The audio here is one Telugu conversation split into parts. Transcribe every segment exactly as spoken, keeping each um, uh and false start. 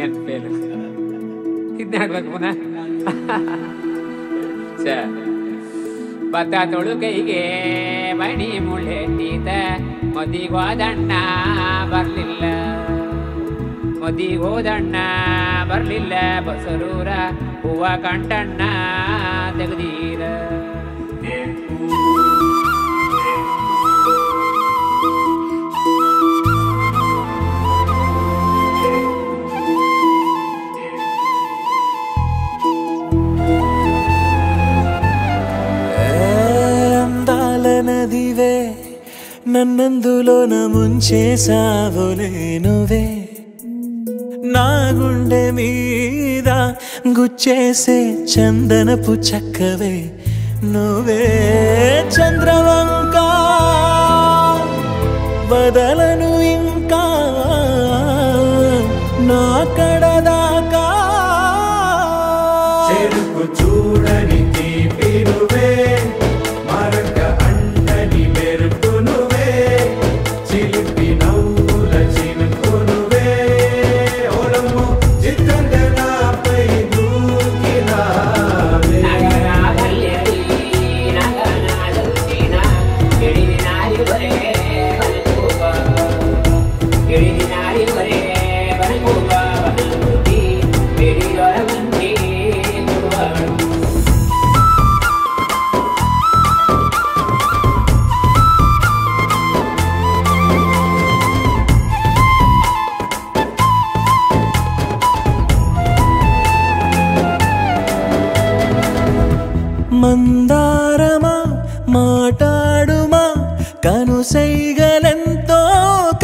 इंडियन फेल इतने आना बता ತೊಳುಕೈಗೆ ಮಣಿ ಮುಳೆ ನೀತ ಮದಿಗೋದಣ್ಣ ಬರಲಿಲ್ಲ ಮದಿಗೋದಣ್ಣ ಬರಲಿಲ್ಲ ಬಸರೂರ ಹೂವ ಕಂಟಣ್ಣ ತೆಗೆದೀರ ದಿವೆ ನನ್ನಂದುಲೋನ ಮುಂಚೆ ಸಾವಲೇನುವೆ నా గుండె మీద గుచ్చేసే చందనపు చక్కవే నువే చంద్రవంక వదలను ఇంకా నా కడదాకా చెరుకు చూడని తీపిరువే మందారమా మాటాడుమా కనుసైగలెంతో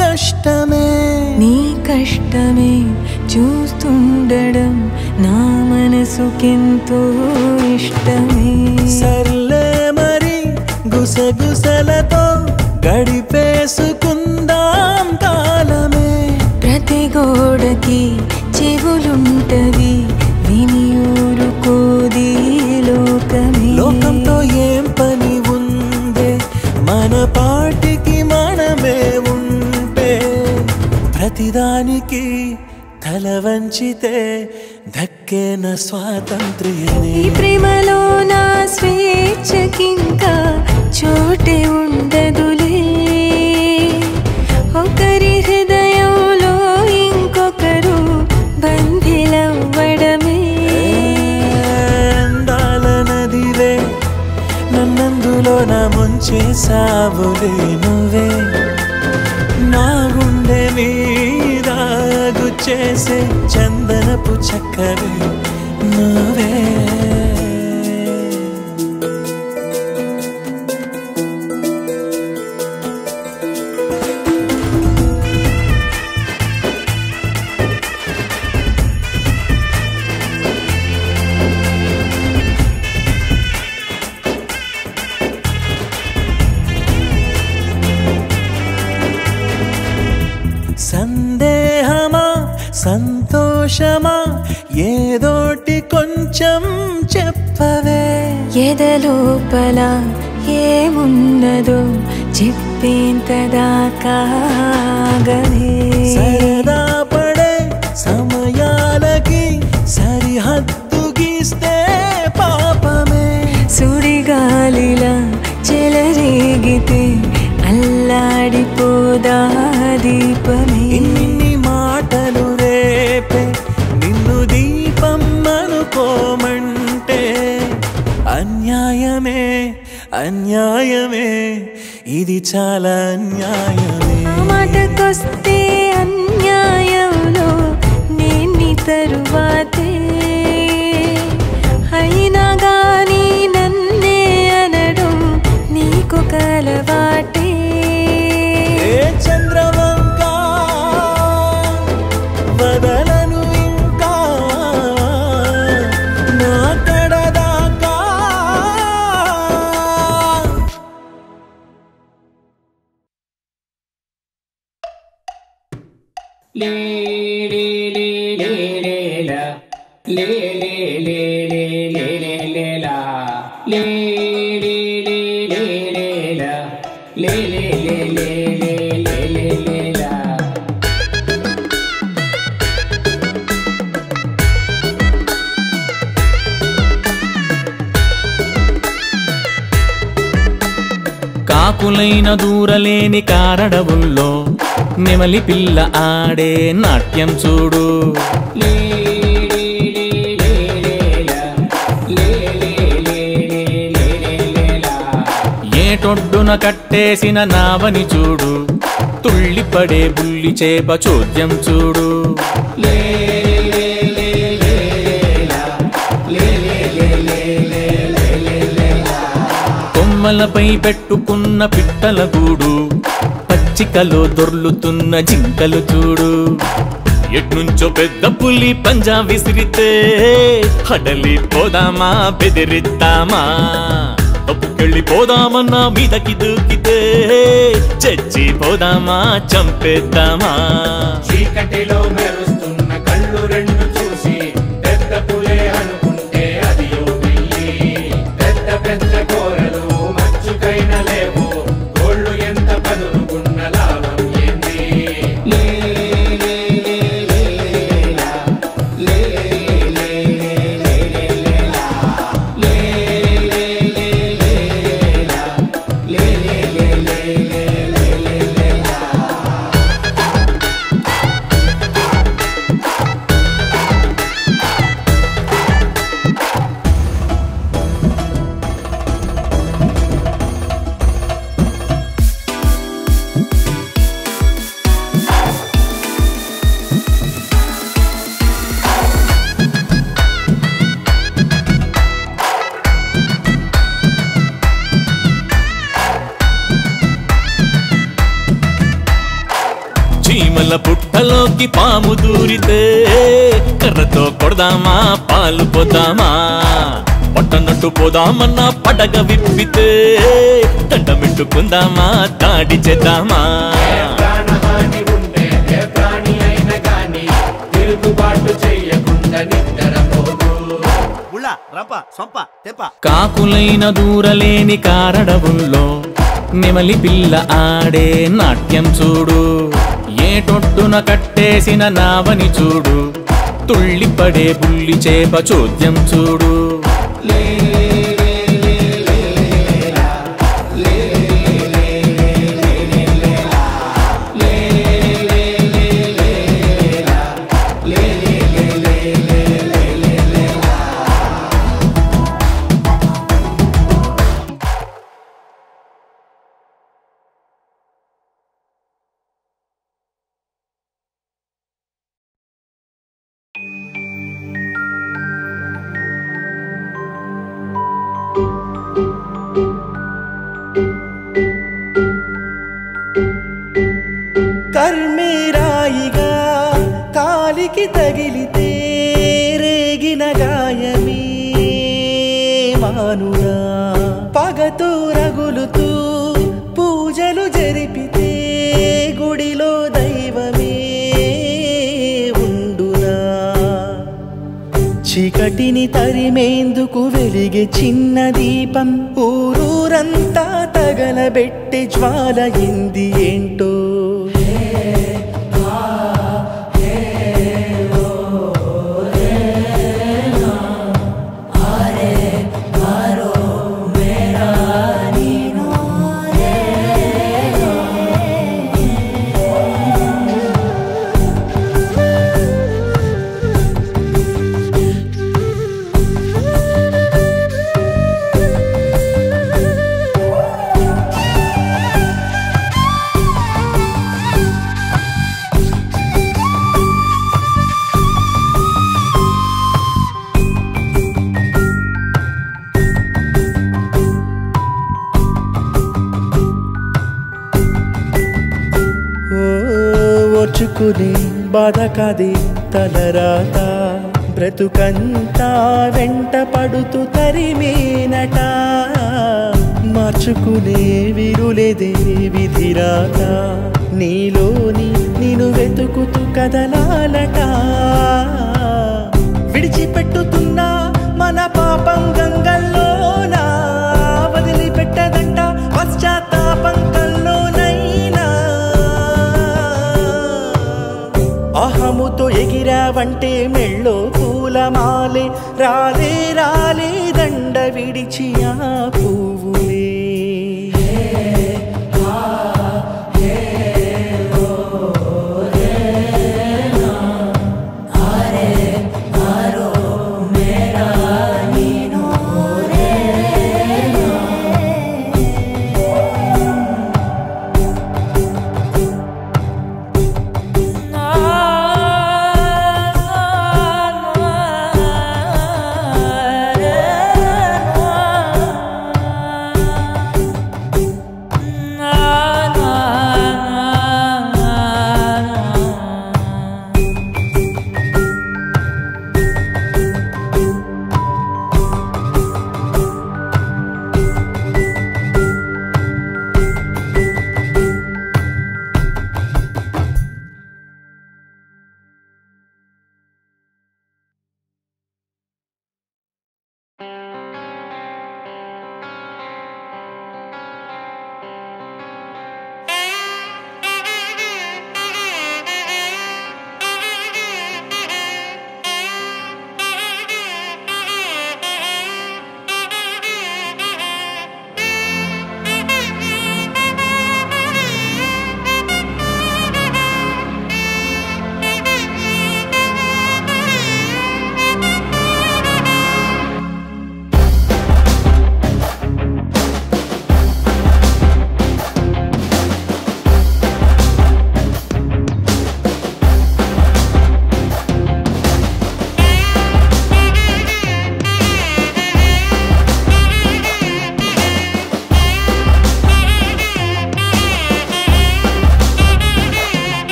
కష్టమే నీ కష్టమే చూస్తుండడం నా మనసుకెంతో ఇష్టమే సర్లే మరి గుసగుసలతో గడిపేసుకుందాం కాలమే ప్రతి గోడకి చెవులుంటవి వినియూరుకోది लोकम तो ये पनी उन्दे मन पार्टी की मन में उन्पे प्रतिदानी की तलवंचिते धक्के न स्वातंत्र्यने प्रेमलो ना स्वेच्छ किंका छोटे उंडदुले ओकरी हृदयंलो इंकोकरु बंधिलव्वडमे నా ముంచే సావులేనువే నా గుండె మీద గుచ్చేసే చందనపు చక్కవే నువ్వే సందేహమా సంతోషమా ఏదోటి కొంచెం చెప్పవే ఎదలోపల ఏమున్నదో చెప్పేంతదాకా గనే సరదా పడే సమయాలకి సరిహద్దు గీస్తే పాపమే సుడిగాలిలా చెలరేగితే అల్లాడిపోదా దీపమే ఇన్ని మాటలు రేపే నిన్ను దీపం అనుకోమంటే అన్యాయమే అన్యాయమే ఇది చాలా అన్యాయమే మాటకొస్తే అన్యాయంలో నిన్ని తరువాతే అయినా గానీ నన్నే అనడం నీకు కలవాటే ले ले ले ले ले ला ले ले ले ले ले ले ले ला ले ले ले ले ले ला ले ले ले ले ले ले ले ला। ఆకులైన దూరలేని కారడవుల్లో నెమలి పిల్ల ఆడే నాట్యం చూడు. ఏటొడ్డున కట్టేసిన నావని చూడు, తుళ్ళిపడే బుల్లి చేప చోద్యం చూడు. కొమ్మలపై పెట్టుకున్న పిట్టల గూడు, పచ్చికలో దొర్లుతున్న జింకలు చూడు. ఎట్నుంచో పెద్ద పులి పంజా విసిరితే హడలి పోదామా బెదిరిస్తామా, తప్పుకెళ్ళి పోదామన్నా మీదకి దూకితే చచ్చి పోదామా చంపేద్దామా. చీకటిలో మెరుస్తున్న కళ్ళు రెండు చూసి పెద్ద పులే అనుకుంటే అది యోగి, పెద్ద పెద్ద కోరలు మచ్చుకైన లేవు, కోళ్ళు ఎంత పదునుకున్న లాభం ఏంది. పుట్టలోకి పాము దూరితే కర్రతో కొడదామా పాలు పోతామా, పట్టనట్టు పోదామన్నా పడగ విప్పితే దండమిట్టుకుందామా దాడి చేద్దామా. కాకులైన దూరలేని కారడవుల్లో నెమలి పిల్ల ఆడే నాట్యం చూడు. ఏటొడ్డున కట్టేసిన నావని చూడు, తుళ్ళిపడే బుల్లి చేప చోద్యం చూడు. పగతో రగులుతూ పూజలు జరిపితే గుడిలో దైవమే ఉండునా. చీకటిని తరిమేందుకు వెలిగే చిన్న దీపం, ఊరూరంతా తగలబెట్టే జ్వాల ఇంది ఏంటో. బాధ కది తలరాత బ్రతుకంతా వెంట పడుతూ తరిమేనట, మార్చుకునే విరులేదే విధిరాత, నీలోని నేను వెతుకుతూ కదలాలట. విడిచిపెట్టుతున్నా మన పాపం గంగల్లోనా, వదిలిపెట్టదంట పశ్చాత్తాపం కల్లోనైనా. అహముతో ఎగిరావంటే మెళ్ళో పూలమాలే, రాలే రాలే దండ విడిచి ఆ పువ్వులే.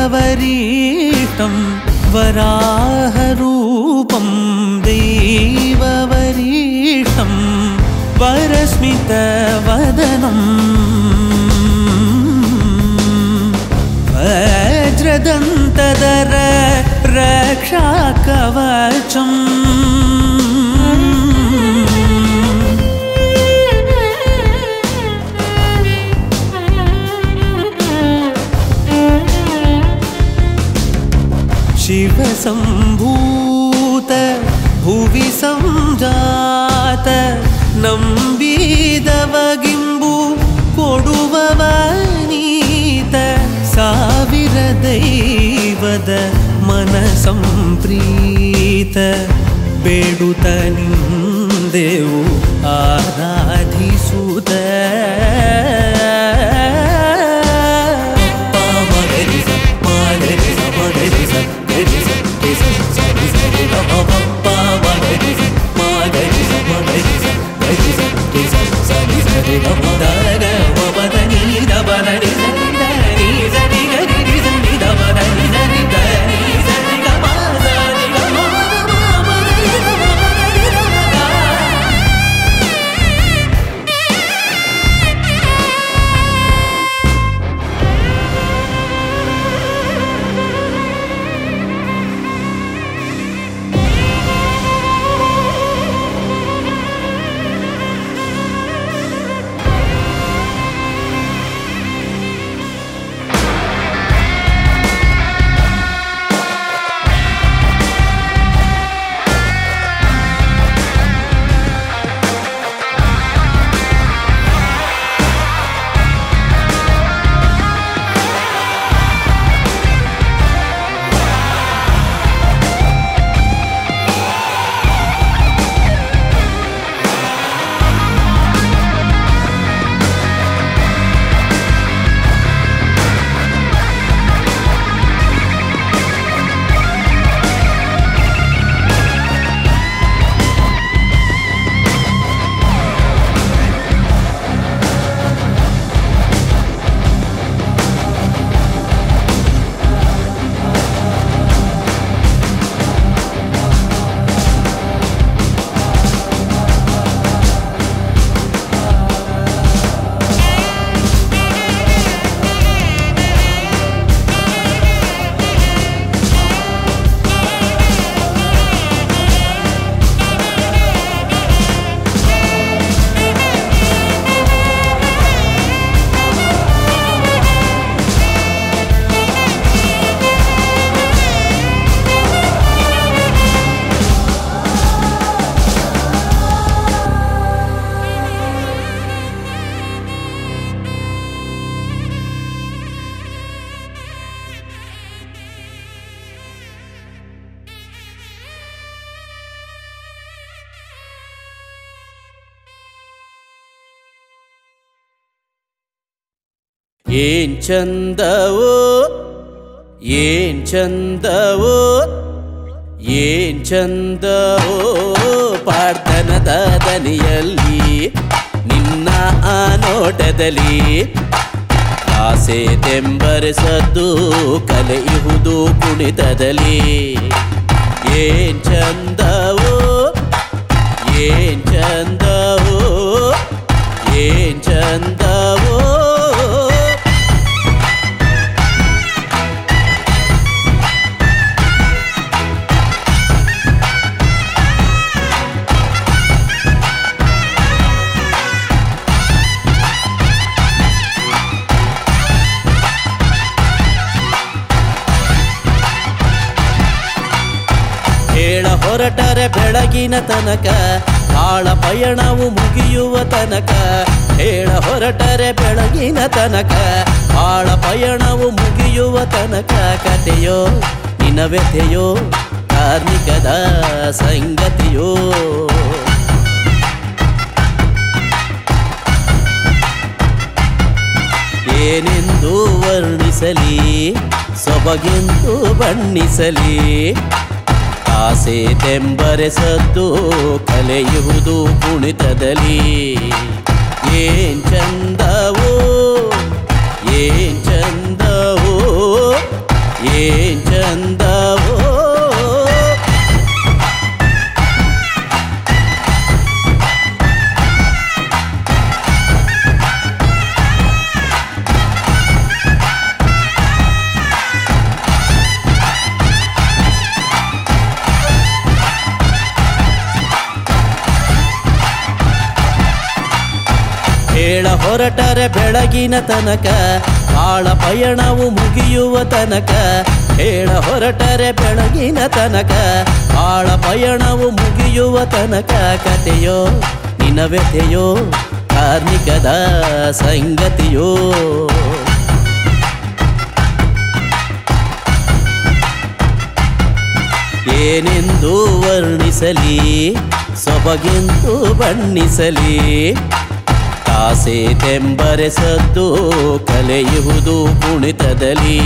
देववरीष्टं वराहरूपं देववरीष्टं वरस्मितवदनं वज्रदन्तधर रक्षाकवचं शिवसंभूत भुवि संजात नंबिदवगिंबु कोडुववनीत साविर दैवद मनसंप्रीत बेडुत निंदेवु आराधिसुत ಏನ್ ಚಂದವೋ ಏನ್ ಚಂದವೋ ಏನ್ ಚಂದವೋ ಪಾಡ್ತನದ ದನಿಯಲ್ಲಿ ನಿನ್ನ ಆ ನೋಟದಲ್ಲಿ ಆಸೆ ತೆಂಬರಿಸದ್ದು ಕಲೆಯುವುದು ಕುಣಿತದಲ್ಲಿ ಏನ್ ಚಂದವೋ ಏನ್ ಚಂದವೋ ಏನ್ ಚಂದವೋ ಹೊರಟರೆ ಬೆಳಗಿನ ತನಕ ಆಳ ಪಯಣವು ಮುಗಿಯುವ ತನಕ ಹೇಳ ಹೊರಟರೆ ಬೆಳಗಿನ ತನಕ ಆಳ ಪಯಣವು ಮುಗಿಯುವ ತನಕ ಕತೆಯೋ ನಿನ್ನ ವ್ಯಥೆಯೋ ಕಾರ್ಮಿಕದ ಸಂಗತಿಯೋ ಏನೆಂದು ವರ್ಣಿಸಲಿ ಸೊಬಗೆಂದು ಬಣ್ಣಿಸಲಿ ಆಸೆ ತೆಂಬರೆಸದ್ದು ಕಲೆಯುವುದು ಕುಣಿತದಲ್ಲಿ ಏನ್ ಚಂದವೋ ಏನ್ ಚಂದವೋ ಏನ್ ಚಂದವೋ ಹೇಳ ಹೊರಟರೆ ಬೆಳಗಿನ ತನಕ ಕಾಳ ಪಯಣವು ಮುಗಿಯುವ ತನಕ ಹೇಳ ಹೊರಟರೆ ಬೆಳಗಿನ ತನಕ ಕಾಳ ಪಯಣವು ಮುಗಿಯುವ ತನಕ ಕತೆಯೋ ನಿನವೆತೆಯೋ ಕಾರ್ಮಿಕದ ಸಂಗತಿಯೋ ಏನೆಂದು ವರ್ಣಿಸಲಿ ಸೊಬಗೆಂದು ಬಣ್ಣಿಸಲಿ ಆಸೆ ತೆಂಬರೆಸದ್ದು ಕಲೆಯುವುದು ಕುಣಿತದಲ್ಲಿ